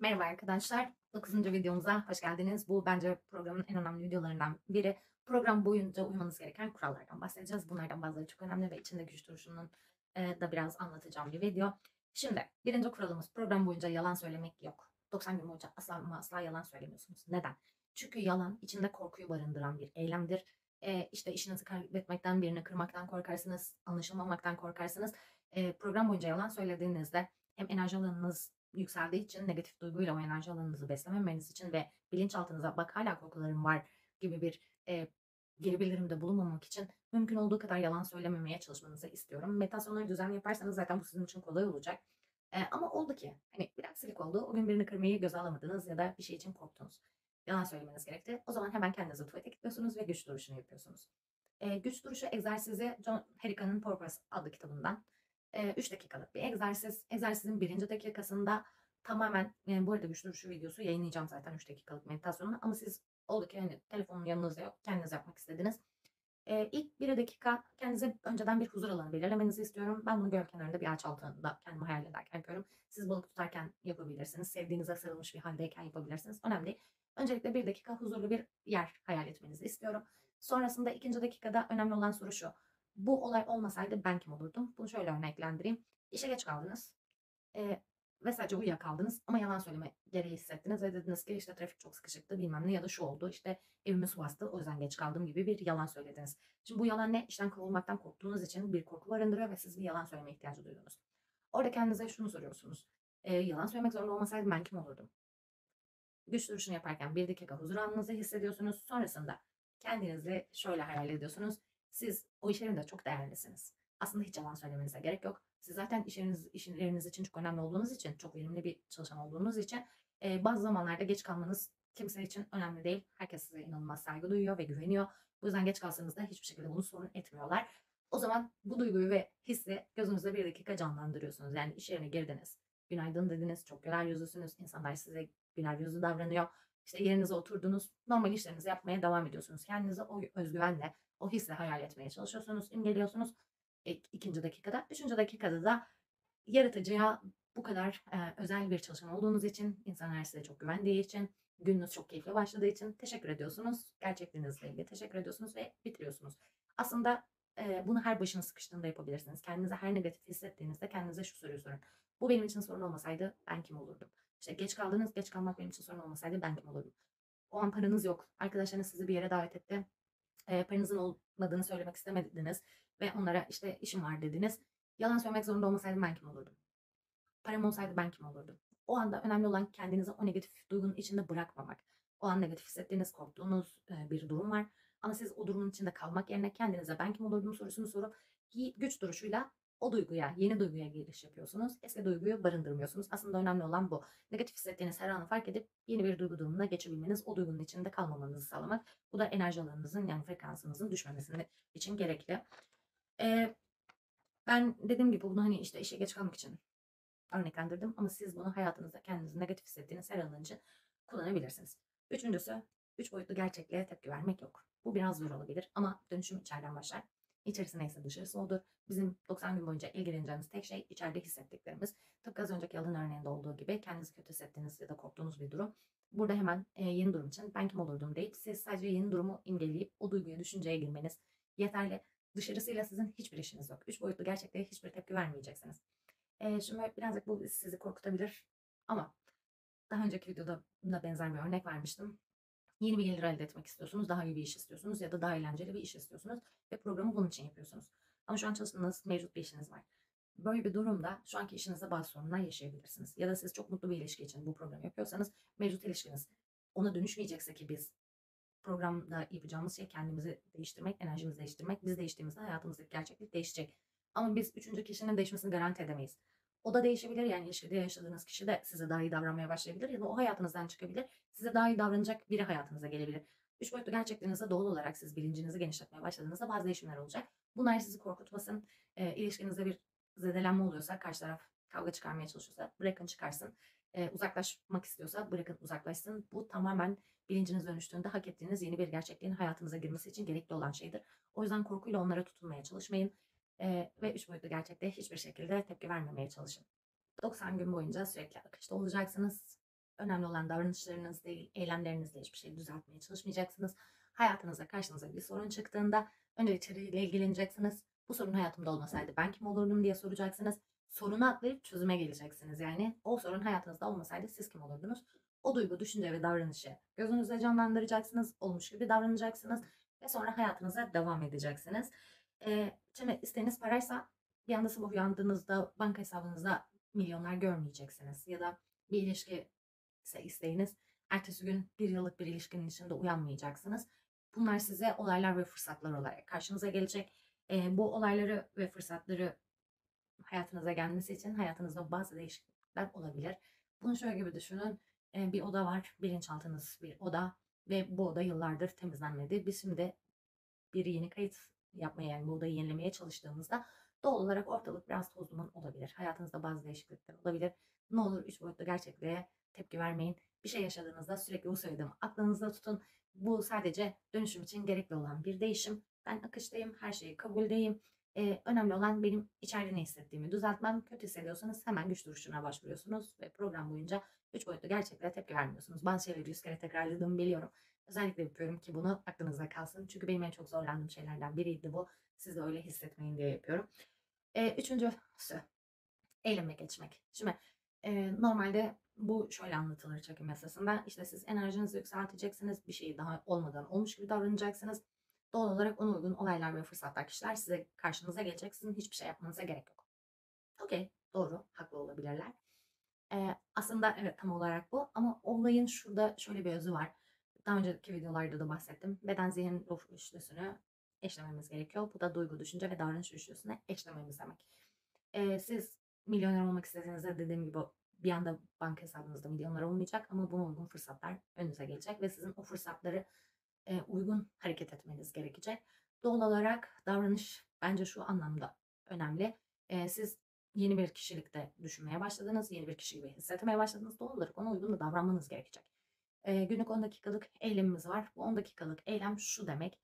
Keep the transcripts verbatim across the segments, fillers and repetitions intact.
Merhaba arkadaşlar, dokuzuncu videomuza hoş geldiniz. Bu bence programın en önemli videolarından biri. Program boyunca uymanız gereken kurallardan bahsedeceğiz. Bunlardan bazıları çok önemli ve içinde güç duruşunun e, da biraz anlatacağım bir video. Şimdi birinci kuralımız, program boyunca yalan söylemek yok. doksan gün boyunca asla ama asla yalan söylemiyorsunuz. Neden? Çünkü yalan içinde korkuyu barındıran bir eylemdir. E, işte işinizi kaybetmekten, birini kırmaktan korkarsınız, anlaşılmamaktan korkarsınız. E, program boyunca yalan söylediğinizde hem enerji alanınız yükseldiği için, negatif duyguyla o enerji alanınızı beslememeniz için ve bilinçaltınıza bak hala korkularım var gibi bir e, geri bildirimde bulunmamak için mümkün olduğu kadar yalan söylememeye çalışmanızı istiyorum. Meditasyonları düzenli yaparsanız zaten bu sizin için kolay olacak. E, ama oldu ki hani bir aksilik oldu, o gün birini kırmayı göze alamadınız ya da bir şey için korktunuz. Yalan söylemeniz gerekti. O zaman hemen kendinizi tuvalete gidiyorsunuz ve güç duruşunu yapıyorsunuz. E, güç duruşu egzersizi John Herrica'nın Purpose adlı kitabından. üç dakikalık bir egzersiz. Egzersizin birinci dakikasında tamamen, yani bu arada güç duruşu videosu yayınlayacağım zaten üç dakikalık meditasyonu, ama siz oldu ki hani telefonun yanınızda yok, kendiniz yapmak istediniz. Ee, ilk bir dakika kendinize önceden bir huzur alanı belirlemenizi istiyorum. Ben bunu göl kenarında bir ağaç altında kendimi hayal ederken yapıyorum. Siz balık tutarken yapabilirsiniz. Sevdiğinize sarılmış bir haldeyken yapabilirsiniz. Önemli değil. Öncelikle bir dakika huzurlu bir yer hayal etmenizi istiyorum. Sonrasında ikinci dakikada önemli olan soru şu: bu olay olmasaydı ben kim olurdum? Bunu şöyle örneklendireyim. İşe geç kaldınız e, ve sadece uyuyakaldınız ama yalan söyleme gereği hissettiniz ve dediniz ki işte trafik çok sıkışıktı bilmem ne ya da şu oldu işte evime su bastı o yüzden geç kaldım gibi bir yalan söylediniz. Şimdi bu yalan ne? İşten kovulmaktan korktuğunuz için bir korku barındırıyor ve siz bir yalan söylemeye ihtiyacı duydunuz. Orada kendinize şunu soruyorsunuz: E, yalan söylemek zorunda olmasaydı ben kim olurdum? Güç duruşunu yaparken bir dakika huzur anınızı hissediyorsunuz. Sonrasında kendinizi şöyle hayal ediyorsunuz: siz o iş yerinde çok değerlisiniz. Aslında hiç yalan söylemenize gerek yok. Siz zaten iş yeriniz, iş yeriniz için çok önemli olduğunuz için, çok verimli bir çalışan olduğunuz için e, bazı zamanlarda geç kalmanız kimse için önemli değil. Herkes size inanılmaz saygı duyuyor ve güveniyor. Bu yüzden geç kalsanız da hiçbir şekilde bunu sorun etmiyorlar. O zaman bu duyguyu ve hissi gözünüzde bir dakika canlandırıyorsunuz. Yani iş yerine girdiniz, günaydın dediniz, çok güler yüzlüsünüz, insanlar size güler yüzlü davranıyor. İşte yerinize oturdunuz, normal işlerinizi yapmaya devam ediyorsunuz. Kendinizi o özgüvenle, o hisle hayal etmeye çalışıyorsunuz, imgeliyorsunuz. İkinci dakikada, üçüncü dakikada da yaratıcıya bu kadar e, özel bir çalışan olduğunuz için, insanlar size çok güvendiği için, gününüz çok keyifli başladığı için teşekkür ediyorsunuz. Gerçekliğinizle ilgili teşekkür ediyorsunuz ve bitiriyorsunuz. Aslında e, bunu her başınız sıkıştığında yapabilirsiniz. Kendinize her negatif hissettiğinizde kendinize şu soruyu sorun: bu benim için sorun olmasaydı ben kim olurdum? İşte geç kaldınız, geç kalmak benim için sorun olmasaydı ben kim olurdum? O an paranız yok, arkadaşlarınız sizi bir yere davet etti, E, paranızın olmadığını söylemek istemediniz ve onlara işte işim var dediniz. Yalan söylemek zorunda olmasaydım ben kim olurdum? Param olsaydı ben kim olurdum? O anda önemli olan kendinizi o negatif duygunun içinde bırakmamak. O an negatif hissettiğiniz, korktuğunuz e, bir durum var. Ama siz o durumun içinde kalmak yerine kendinize ben kim olurdum sorusunu sorup güç duruşuyla o duyguya, yeni duyguya giriş yapıyorsunuz. Eski duyguyu barındırmıyorsunuz. Aslında önemli olan bu. Negatif hissettiğiniz her anı fark edip yeni bir duygu durumuna geçebilmeniz, o duygunun içinde kalmamanızı sağlamak. Bu da enerji alanınızın, yani frekansınızın düşmemesi için gerekli. Ee, ben dediğim gibi bunu hani işte işe geç kalmak için örneklendirdim ama siz bunu hayatınızda kendinizi negatif hissettiğiniz her alan için kullanabilirsiniz. Üçüncüsü, üç boyutlu gerçekliğe tepki vermek yok. Bu biraz zor olabilir ama dönüşüm içeriden başlar. İçerisi neyse dışarısı odur. Bizim doksan gün boyunca ilgileneceğimiz tek şey içeride hissettiklerimiz. Tıpkı az önceki yalan örneğinde olduğu gibi kendinizi kötü hissettiğiniz ya da korktuğunuz bir durum. Burada hemen e, yeni durum için ben kim olurdum deyip siz sadece yeni durumu imgeleyip o duyguya, düşünceye girmeniz yeterli. Dışarısıyla sizin hiçbir işiniz yok. Üç boyutlu gerçekliğe hiçbir tepki vermeyeceksiniz. E, şimdi birazcık bu sizi korkutabilir ama daha önceki videoda da benzer bir örnek vermiştim. Yeni bir gelir elde etmek istiyorsunuz, daha iyi bir iş istiyorsunuz ya da daha eğlenceli bir iş istiyorsunuz ve programı bunun için yapıyorsunuz. Ama şu an çalıştığınız mevcut bir işiniz var. Böyle bir durumda şu anki işinizde bazı sorunlar yaşayabilirsiniz. Ya da siz çok mutlu bir ilişki için bu programı yapıyorsanız mevcut ilişkiniz ona dönüşmeyecekse, ki biz programda yapacağımız şey kendimizi değiştirmek, enerjimizi değiştirmek. Biz değiştiğimizde hayatımızdaki gerçeklik değişecek. Ama biz üçüncü kişinin değişmesini garanti edemeyiz. O da değişebilir, yani ilişkide yaşadığınız kişi de size daha iyi davranmaya başlayabilir ya da o hayatınızdan çıkabilir. Size daha iyi davranacak biri hayatınıza gelebilir. Üç boyutlu gerçekliğinizde doğal olarak siz bilincinizi genişletmeye başladığınızda bazı değişimler olacak. Bunlar sizi korkutmasın. E, ilişkinizde bir zedelenme oluyorsa, karşı taraf kavga çıkarmaya çalışıyorsa bırakın çıkarsın. E, uzaklaşmak istiyorsa bırakın uzaklaşsın. Bu tamamen bilinciniz dönüştüğünde hak ettiğiniz yeni bir gerçekliğin hayatınıza girmesi için gerekli olan şeydir. O yüzden korkuyla onlara tutunmaya çalışmayın. Ee, ve üç boyutlu gerçekte hiçbir şekilde tepki vermemeye çalışın. doksan gün boyunca sürekli akışta olacaksınız. Önemli olan davranışlarınız değil, eylemlerinizle hiçbir şey düzeltmeye çalışmayacaksınız. Hayatınızda karşınıza bir sorun çıktığında önce içeriğiyle ilgileneceksiniz. Bu sorun hayatımda olmasaydı ben kim olurdum diye soracaksınız. Sorunu atlayıp çözüme geleceksiniz. Yani o sorun hayatınızda olmasaydı siz kim olurdunuz? O duygu, düşünce ve davranışı gözünüzde canlandıracaksınız. Olmuş gibi davranacaksınız. Ve sonra hayatınıza devam edeceksiniz. Ee, şimdi isteğiniz paraysa bir anda sabah uyandığınızda banka hesabınızda milyonlar görmeyeceksiniz. Ya da bir ilişki ise isteğiniz ertesi gün bir yıllık bir ilişkinin içinde uyanmayacaksınız. Bunlar size olaylar ve fırsatlar olarak karşınıza gelecek. Ee, bu olayları ve fırsatları hayatınıza gelmesi için hayatınızda bazı değişiklikler olabilir. Bunu şöyle gibi düşünün. Ee, bir oda var, bilinçaltınız bir oda ve bu oda yıllardır temizlenmedi. Biz şimdi bir yeni kayıt yapmaya, yani bu odayı yenilemeye çalıştığımızda doğal olarak ortalık biraz toz duman olabilir. Hayatınızda bazı değişiklikler olabilir. Ne olur üç boyutlu gerçekliğe tepki vermeyin. Bir şey yaşadığınızda sürekli bu söylediğimi aklınızda tutun. Bu sadece dönüşüm için gerekli olan bir değişim. Ben akıştayım, her şeyi kabuldeyim. Ee, önemli olan benim içeride ne hissettiğimi düzeltmem. Kötü hissediyorsanız hemen güç duruşuna başvuruyorsunuz ve program boyunca üç boyutlu gerçeklere tepki vermiyorsunuz. Bazı şeyleri yüz kere tekrarladığımı biliyorum. Özellikle yapıyorum ki bunu aklınızda kalsın. Çünkü benim en çok zorlandığım şeylerden biriydi bu. Siz de öyle hissetmeyin diye yapıyorum. Ee, üçüncüsü, eyleme geçmek. Şimdi e, normalde bu şöyle anlatılır çekim esasında. İşte siz enerjinizi yükselteceksiniz. Bir şeyi daha olmadan olmuş gibi davranacaksınız. Doğal olarak ona uygun olaylar ve fırsatlar, kişiler size karşınıza gelecek. Sizin hiçbir şey yapmanıza gerek yok. Okey, doğru, haklı olabilirler. Ee, aslında evet tam olarak bu. Ama olayın şurada şöyle bir özü var. Daha önceki videolarda da bahsettim. Beden, zihin, ruh üçlüsünü eşlememiz gerekiyor. Bu da duygu, düşünce ve davranış üçlüsüne eşlememiz demek. Ee, siz milyoner olmak istediğinizde dediğim gibi bir anda banka hesabınızda milyonlar olmayacak ama buna uygun fırsatlar önünüze gelecek ve sizin o fırsatları e, uygun hareket etmeniz gerekecek. Doğal olarak davranış bence şu anlamda önemli. E, siz yeni bir kişilikte düşünmeye başladınız, yeni bir kişi gibi hissetmeye başladınız. Doğal olarak ona uygun da davranmanız gerekecek. E, günlük on dakikalık eylemimiz var. Bu on dakikalık eylem şu demek.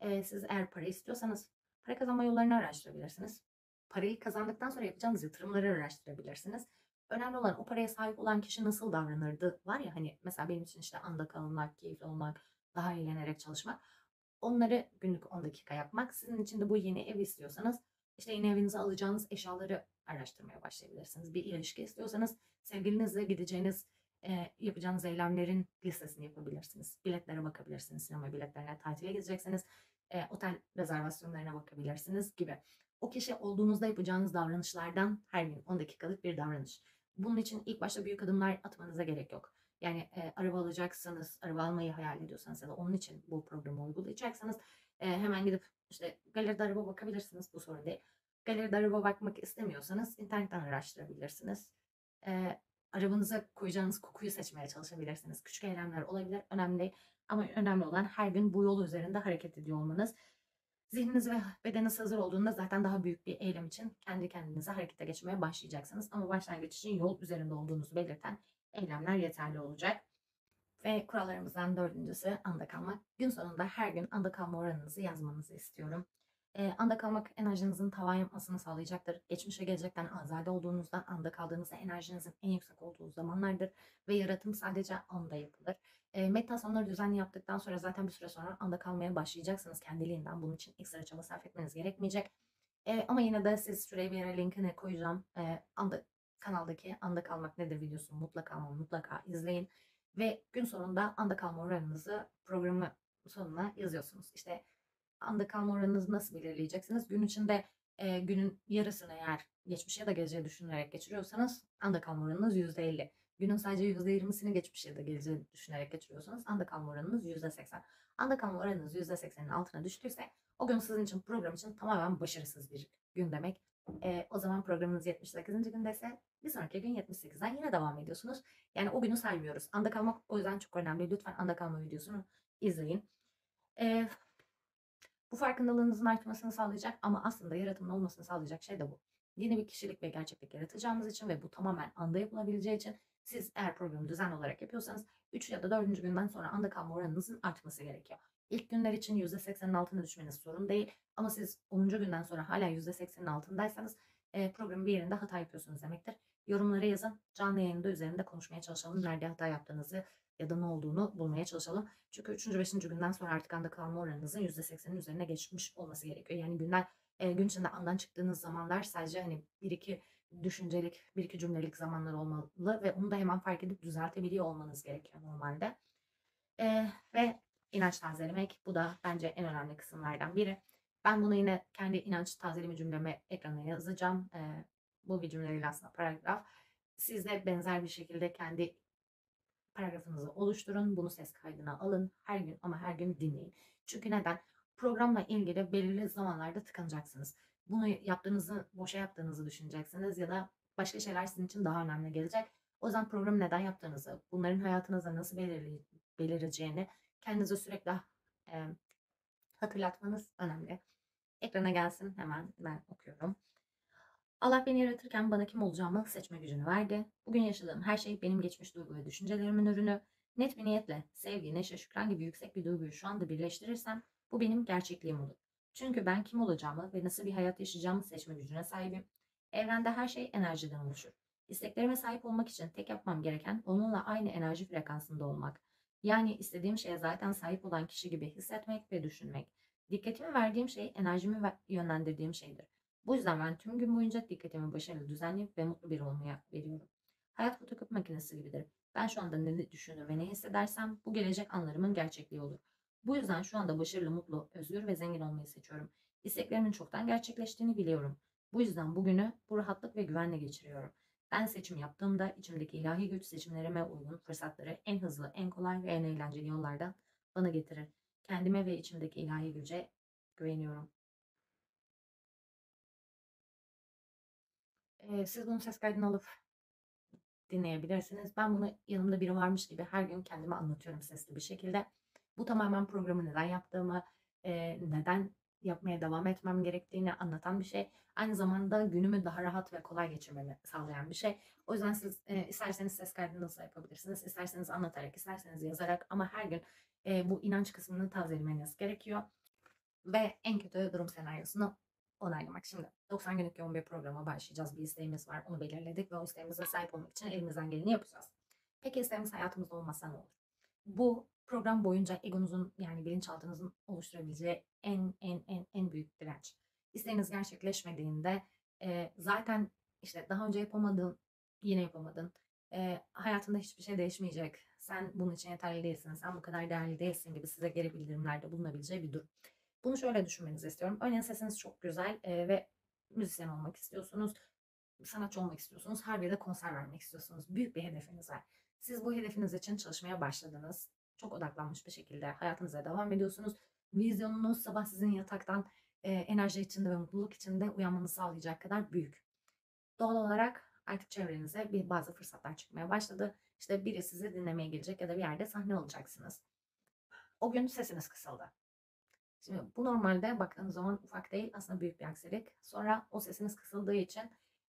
E, siz eğer para istiyorsanız para kazanma yollarını araştırabilirsiniz. Parayı kazandıktan sonra yapacağınız yatırımları araştırabilirsiniz. Önemli olan o paraya sahip olan kişi nasıl davranırdı var ya, hani mesela benim için işte anda kalınmak, keyifli olmak, daha eğlenerek çalışmak. Onları günlük on dakika yapmak. Sizin için de bu yeni ev istiyorsanız işte yeni evinize alacağınız eşyaları araştırmaya başlayabilirsiniz. Bir ilişki istiyorsanız sevgilinizle gideceğiniz, e, yapacağınız eylemlerin listesini yapabilirsiniz. Biletlere bakabilirsiniz, sinema biletlerine, tatile gideceksiniz, e, otel rezervasyonlarına bakabilirsiniz gibi. O kişi olduğunuzda yapacağınız davranışlardan her gün on dakikalık bir davranış. Bunun için ilk başta büyük adımlar atmanıza gerek yok. Yani e, araba alacaksanız, araba almayı hayal ediyorsanız ya da onun için bu programı uygulayacaksanız e, hemen gidip işte galeride araba bakabilirsiniz, bu sorun değil. Galeride araba bakmak istemiyorsanız internetten araştırabilirsiniz. E, arabanıza koyacağınız kokuyu seçmeye çalışabilirsiniz. Küçük eylemler olabilir, önemli değil. Ama önemli olan her gün bu yol üzerinde hareket ediyor olmanız. Zihniniz ve bedeniniz hazır olduğunda zaten daha büyük bir eylem için kendi kendinize harekete geçmeye başlayacaksınız. Ama başlangıç için yol üzerinde olduğunuzu belirten eylemler yeterli olacak. Ve kurallarımızdan dördüncüsü anda kalmak. Gün sonunda her gün anda kalma oranınızı yazmanızı istiyorum. E, anda kalmak enerjinizin tavan yapmasını sağlayacaktır. Geçmişe gelecekten azade olduğunuzda anda kaldığınızda enerjinizin en yüksek olduğu zamanlardır. Ve yaratım sadece anda yapılır. E, meditasyonları düzenli yaptıktan sonra zaten bir süre sonra anda kalmaya başlayacaksınız kendiliğinden. Bunun için ekstra çaba sarf etmeniz gerekmeyecek. E, ama yine de siz şuraya bir yere linkini koyacağım. E, anda, kanaldaki anda kalmak nedir videosunu mutlaka mutlaka izleyin. Ve gün sonunda anda kalma oranınızı programı sonuna yazıyorsunuz. İşte anda kalma oranınızı nasıl belirleyeceksiniz? Gün içinde e, günün yarısını eğer geçmişe ya da geleceğe düşünerek geçiriyorsanız anda kalma oranınız yüzde elli. Günün sadece yüzde yirmisini geçmişe ya da geleceğe düşünerek geçiriyorsanız anda kalma oranınız yüzde seksen. Anda kalma oranınız yüzde seksenin altına düştüyse o gün sizin için, program için tamamen başarısız bir gün demek. E, o zaman programınız yetmiş sekizinci gündeyse bir sonraki gün yetmiş sekizden yine devam ediyorsunuz. Yani o günü saymıyoruz. Anda kalmak o yüzden çok önemli. Lütfen anda kalma videosunu izleyin. E, Bu farkındalığınızın artmasını sağlayacak ama aslında yaratımın olmasını sağlayacak şey de bu. Yeni bir kişilik ve gerçeklik yaratacağımız için ve bu tamamen anda yapılabileceği için siz eğer programı düzenli olarak yapıyorsanız üç ya da dördüncü günden sonra anda kalma oranınızın artması gerekiyor. İlk günler için yüzde seksenin altına düşmeniz sorun değil ama siz onuncu günden sonra hala yüzde seksenin altındaysanız programın bir yerinde hata yapıyorsunuz demektir. yorumlara yazın. Canlı yayında üzerinde konuşmaya çalışalım. Nerede hata yaptığınızı ya da ne olduğunu bulmaya çalışalım. Çünkü üçüncü beşinci günden sonra artık anda kalma oranınızın yüzde seksenin üzerine geçmiş olması gerekiyor. Yani günler e, gün içinde andan çıktığınız zamanlar sadece hani bir iki düşüncelik, bir iki cümlelik zamanlar olmalı ve onu da hemen fark edip düzeltebiliyor olmanız gerekiyor normalde. E, ve inanç tazelemek, bu da bence en önemli kısımlardan biri. Ben bunu yine kendi inanç tazeleme cümleme ekrana yazacağım. E, bu bir cümleyle aslında paragraf. Siz de benzer bir şekilde kendi paragrafınızı oluşturun. Bunu ses kaydına alın. Her gün ama her gün dinleyin. Çünkü neden? Programla ilgili belirli zamanlarda tıkanacaksınız. Bunu yaptığınızı, boşa yaptığınızı düşüneceksiniz ya da başka şeyler sizin için daha önemli gelecek. O yüzden programı neden yaptığınızı, bunların hayatınıza nasıl belirli, belirleyeceğini kendinize sürekli e, hatırlatmanız önemli. Ekrana gelsin, hemen ben okuyorum. Allah beni yaratırken bana kim olacağımı seçme gücünü verdi. Bugün yaşadığım her şey benim geçmiş duygu ve düşüncelerimin ürünü. Net bir niyetle sevgi, neşe, şükran gibi yüksek bir duyguyu şu anda birleştirirsem bu benim gerçekliğim olur. Çünkü ben kim olacağımı ve nasıl bir hayat yaşayacağımı seçme gücüne sahibim. Evrende her şey enerjiden oluşur. İsteklerime sahip olmak için tek yapmam gereken onunla aynı enerji frekansında olmak. Yani istediğim şeye zaten sahip olan kişi gibi hissetmek ve düşünmek. Dikkatimi verdiğim şey enerjimi yönlendirdiğim şeydir. Bu yüzden ben tüm gün boyunca dikkatimi başarılı, düzenli ve mutlu bir olmaya veriyorum. Hayat fotokopi makinesi gibidir. Ben şu anda ne düşünür ve ne hissedersem bu gelecek anlarımın gerçekliği olur. Bu yüzden şu anda başarılı, mutlu, özgür ve zengin olmayı seçiyorum. İsteklerimin çoktan gerçekleştiğini biliyorum. Bu yüzden bugünü bu rahatlık ve güvenle geçiriyorum. Ben seçim yaptığımda içimdeki ilahi güç seçimlerime uygun fırsatları en hızlı, en kolay ve en eğlenceli yollardan bana getirir. Kendime ve içimdeki ilahi güce güveniyorum. Ee, siz bunu ses kaydını alıp dinleyebilirsiniz. Ben bunu yanımda biri varmış gibi her gün kendime anlatıyorum sesli bir şekilde. Bu tamamen programı neden yaptığımı, e, neden yapmaya devam etmem gerektiğini anlatan bir şey. Aynı zamanda günümü daha rahat ve kolay geçirmemi sağlayan bir şey. O yüzden siz e, isterseniz ses kaydını nasıl yapabilirsiniz? İsterseniz anlatarak, isterseniz yazarak ama her gün e, bu inanç kısmını tazelemeniz gerekiyor. Ve en kötü durum senaryosunu onaylamak. Şimdi doksan günlük yoğun bir programa başlayacağız. Bir isteğimiz var, onu belirledik ve o isteğimize sahip olmak için elimizden geleni yapacağız. Peki isteğimiz hayatımızda olmasa ne olur? Bu program boyunca egonuzun, yani bilinçaltınızın oluşturabileceği en en en en büyük direnç. İsteğiniz gerçekleşmediğinde e, zaten işte daha önce yapamadın, yine yapamadın, e, hayatında hiçbir şey değişmeyecek, sen bunun için yeterli değilsin, sen bu kadar değerli değilsin gibi size geri bildirimlerde bulunabileceği bir durum. Bunu şöyle düşünmenizi istiyorum. Örneğin sesiniz çok güzel e, ve müzisyen olmak istiyorsunuz, sanatçı olmak istiyorsunuz, her bir de konser vermek istiyorsunuz. Büyük bir hedefiniz var. Siz bu hedefiniz için çalışmaya başladınız. Çok odaklanmış bir şekilde hayatınıza devam ediyorsunuz. Vizyonunuz sabah sizin yataktan e, enerji içinde ve mutluluk içinde uyanmanızı sağlayacak kadar büyük. Doğal olarak artık çevrenize bir bazı fırsatlar çıkmaya başladı. İşte biri sizi dinlemeye gelecek ya da bir yerde sahne olacaksınız. O gün sesiniz kısıldı. Şimdi bu normalde baktığınız zaman ufak değil, aslında büyük bir aksilik. Sonra o sesiniz kısıldığı için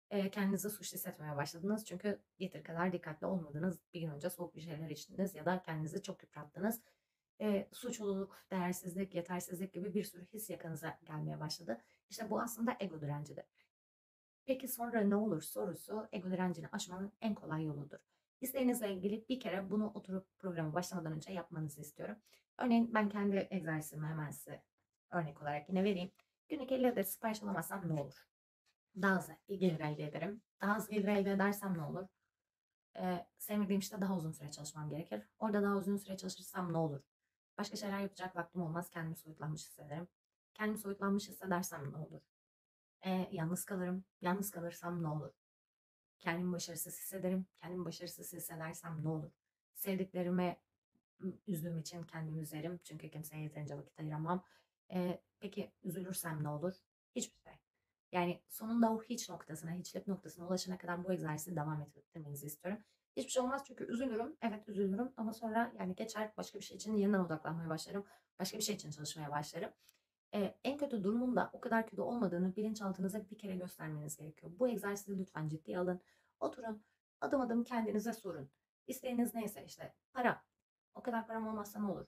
e, kendinizi suçlu hissetmeye başladınız. Çünkü yeter kadar dikkatli olmadınız. Bir gün önce soğuk bir şeyler içtiniz ya da kendinizi çok yıprattınız. E, suçluluk, değersizlik, yetersizlik gibi bir sürü his yakınıza gelmeye başladı. İşte bu aslında ego direncidir. Peki sonra ne olur sorusu ego direncini aşmanın en kolay yoludur. İsteğinizle ilgili bir kere bunu oturup programa başlamadan önce yapmanızı istiyorum. Örneğin ben kendi egzersizimi hemen size örnek olarak yine vereyim. Günlük elli adet sipariş alamazsam ne olur? Daha az gelir elde ederim. Daha az gelir elde edersem ne olur? Ee, sevmediğim işte daha uzun süre çalışmam gerekir. Orada daha uzun süre çalışırsam ne olur? Başka şeyler yapacak vaktim olmaz. Kendimi soyutlanmış hissederim. Kendimi soyutlanmış hissedersem ne olur? Ee, yalnız kalırım. Yalnız kalırsam ne olur? Kendimi başarısız hissederim. Kendimi başarısız hissedersem ne olur? Sevdiklerime üzdüğüm için kendimi üzerim. Çünkü kimseye yeterince vakit ayıramam. Ee, peki üzülürsem ne olur? Hiçbir şey. Yani sonunda o hiç noktasına, hiçlik noktasına ulaşana kadar bu egzersizi devam ettirmenizi istiyorum. Hiçbir şey olmaz çünkü üzülürüm. Evet üzülürüm ama sonra yani geçer, başka bir şey için yeniden odaklanmaya başlarım. Başka bir şey için çalışmaya başlarım. Ee, en kötü durumun da o kadar kötü olmadığını bilinçaltınıza bir kere göstermeniz gerekiyor. Bu egzersizi lütfen ciddiye alın. Oturun, adım adım kendinize sorun. İsteğiniz neyse, işte para. O kadar param olmazsa ne olur?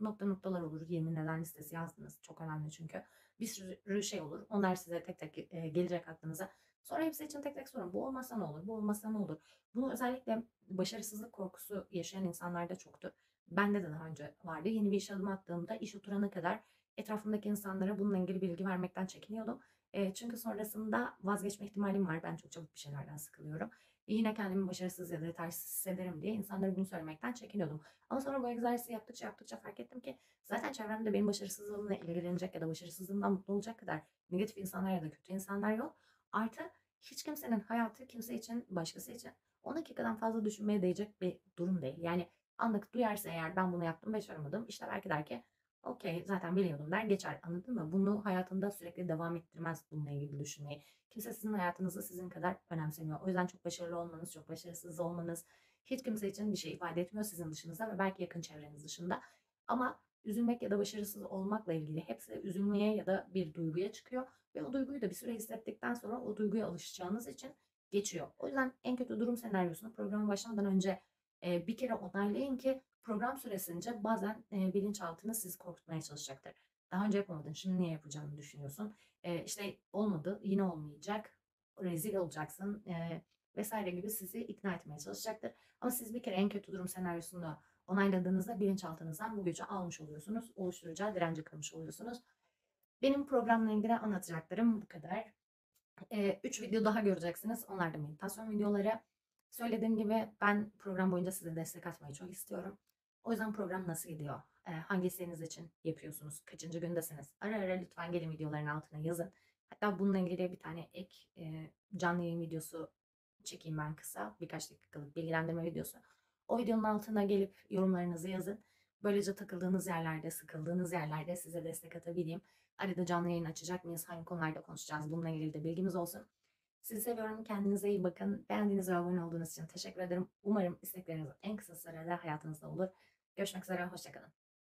Nokta noktalar olur. yirmi neden listesi yazdınız. Çok önemli çünkü. Bir sürü şey olur. Onlar size tek tek gelecek aklınıza. Sonra hepsi için tek tek sorun. Bu olmasa ne olur? Bu olmasa ne olur? Bunu özellikle başarısızlık korkusu yaşayan insanlarda çoktu. Bende de daha önce vardı. Yeni bir işe adım attığımda iş oturana kadar etrafımdaki insanlara bununla ilgili bilgi vermekten çekiniyordum. E, çünkü sonrasında vazgeçme ihtimalim var. Ben çok çabuk bir şeylerden sıkılıyorum. E, yine kendimi başarısız ya da yetersiz hissederim diye insanlara bunu söylemekten çekiniyordum. Ama sonra bu egzersizi yaptıkça yaptıkça fark ettim ki zaten çevremde benim başarısızlığımla ilgilenecek ya da başarısızlığımdan mutlu olacak kadar negatif insanlar ya da kötü insanlar yok. Artı hiç kimsenin hayatı kimse için, başkası için on dakikadan fazla düşünmeye değecek bir durum değil. Yani anlık duyarsa eğer ben bunu yaptım, başaramadım, işte belki der ki okey zaten biliyordum der geçer, anladın mı? Bunu hayatında sürekli devam ettirmez bununla ilgili düşünmeyi. Kimse sizin hayatınızı sizin kadar önemsemiyor. O yüzden çok başarılı olmanız, çok başarısız olmanız hiç kimse için bir şey ifade etmiyor sizin dışınızda ve belki yakın çevreniz dışında. Ama üzülmek ya da başarısız olmakla ilgili hepsi üzülmeye ya da bir duyguya çıkıyor. Ve o duyguyu da bir süre hissettikten sonra o duyguya alışacağınız için geçiyor. O yüzden en kötü durum senaryosunu programa başlamadan önce bir kere onaylayın ki program süresince bazen bilinçaltınız sizi korkutmaya çalışacaktır. Daha önce yapamadın, şimdi niye yapacağını düşünüyorsun. İşte olmadı, yine olmayacak, rezil olacaksın vesaire gibi sizi ikna etmeye çalışacaktır. Ama siz bir kere en kötü durum senaryosunda onayladığınızda bilinçaltınızdan bu gücü almış oluyorsunuz. Oluşturacağı direnci kırmış oluyorsunuz. Benim programla ilgili anlatacaklarım bu kadar. üç video daha göreceksiniz. Onlar da meditasyon videoları. Söylediğim gibi ben program boyunca size destek atmayı çok istiyorum. O yüzden program nasıl gidiyor? E, hangi isteğiniz için yapıyorsunuz? Kaçıncı gündesiniz? Ara ara lütfen gelin videoların altına yazın. Hatta bununla ilgili bir tane ek e, canlı yayın videosu çekeyim ben kısa. Birkaç dakikalık bilgilendirme videosu. O videonun altına gelip yorumlarınızı yazın. Böylece takıldığınız yerlerde, sıkıldığınız yerlerde size destek atabileyim. Arada canlı yayın açacak mıyız? Hangi konularda konuşacağız? Bununla ilgili de bilgimiz olsun. Sizi seviyorum. Kendinize iyi bakın. Beğendiğiniz ve abone olduğunuz için teşekkür ederim. Umarım istekleriniz en kısa sürede hayatınızda olur. Görüşmek üzere. Hoşça kalın.